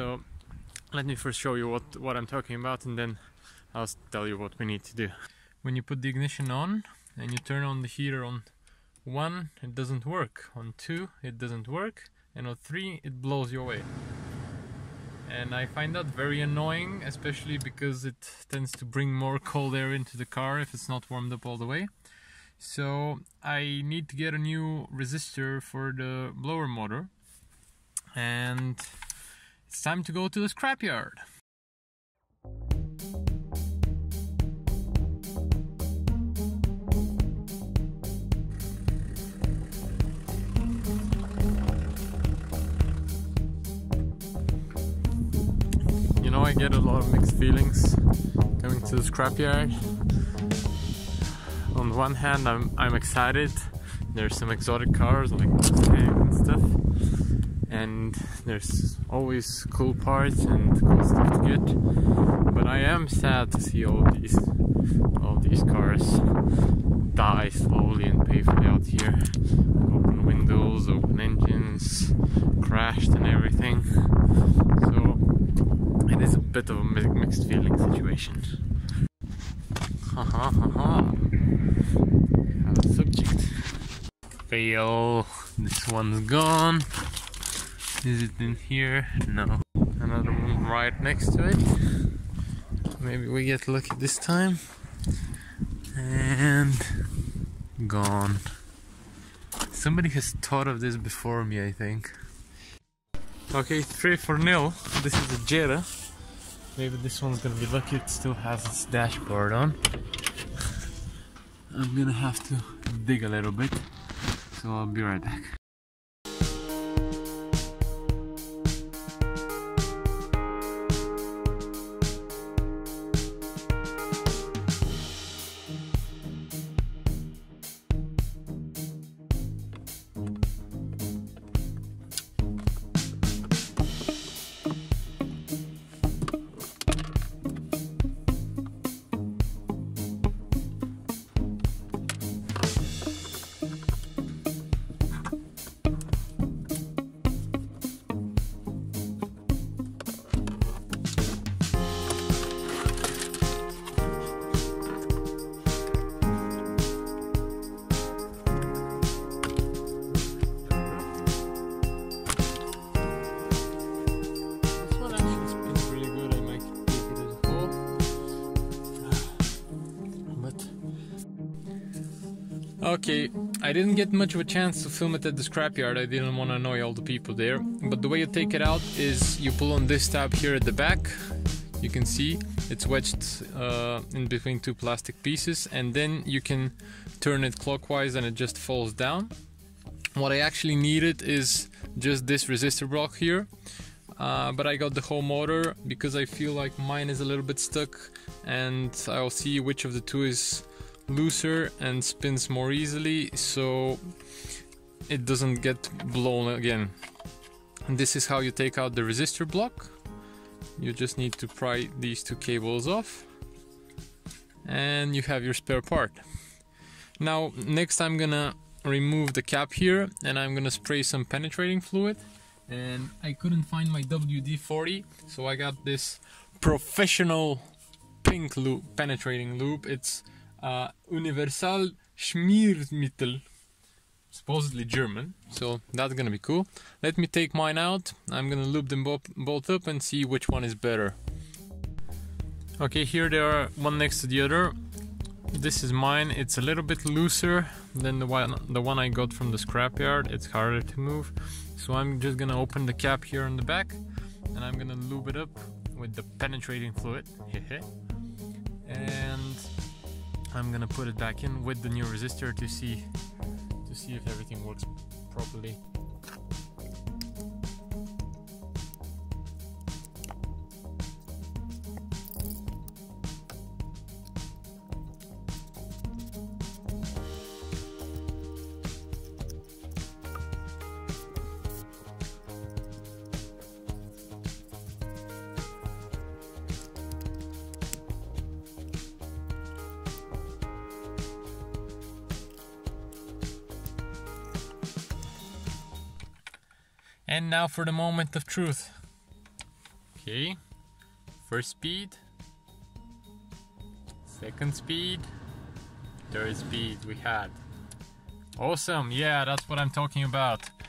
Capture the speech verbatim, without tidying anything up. So let me first show you what, what I'm talking about, and then I'll tell you what we need to do. When you put the ignition on and you turn on the heater on one, it doesn't work. On two, it doesn't work. And on three, it blows you away. And I find that very annoying, especially because it tends to bring more cold air into the car if it's not warmed up all the way. So I need to get a new resistor for the blower motor, and it's time to go to the scrapyard. You know, I get a lot of mixed feelings coming to the scrapyard. On one hand, I'm, I'm excited. There's some exotic cars like Volkswagen and stuff, and there's always cool parts and cool stuff to get. But I am sad to see all these all these cars die slowly and painfully out here. Open windows, open engines, crashed and everything. So it is a bit of a mixed feeling situation. Ha ha ha ha. Subject. Fail. This one's gone. Is it in here? No. Another one right next to it. Maybe we get lucky this time. And gone. Somebody has thought of this before me, I think. Okay, three for nil. This is a Jetta. Maybe this one's gonna be lucky. It still has its dashboard on. I'm gonna have to dig a little bit, so I'll be right back. Okay, I didn't get much of a chance to film it at the scrapyard. I didn't want to annoy all the people there. But the way you take it out is you pull on this tab here at the back. You can see it's wedged uh, in between two plastic pieces, and then you can turn it clockwise and it just falls down. What I actually needed is just this resistor block here. Uh, but I got the whole motor because I feel like mine is a little bit stuck, and I'll see which of the two is looser and spins more easily so it doesn't get blown again. And this is how you take out the resistor block. You just need to pry these two cables off and you have your spare part. Now next I'm gonna remove the cap here and I'm gonna spray some penetrating fluid, and I couldn't find my W D forty, so I got this professional pink loop penetrating lube. It's Uh, Universal Schmiermittel, supposedly German, so that's gonna be cool. Let me take mine out. I'm gonna loop them bo both up and see which one is better. Okay, here they are, one next to the other. This is mine. It's a little bit looser than the one the one I got from the scrapyard. It's harder to move, so I'm just gonna open the cap here on the back and I'm gonna lube it up with the penetrating fluid. And I'm gonna put it back in with the new resistor to see to see if everything works properly. And now for the moment of truth. Okay, first speed, second speed, third speed we had. Awesome, yeah, that's what I'm talking about.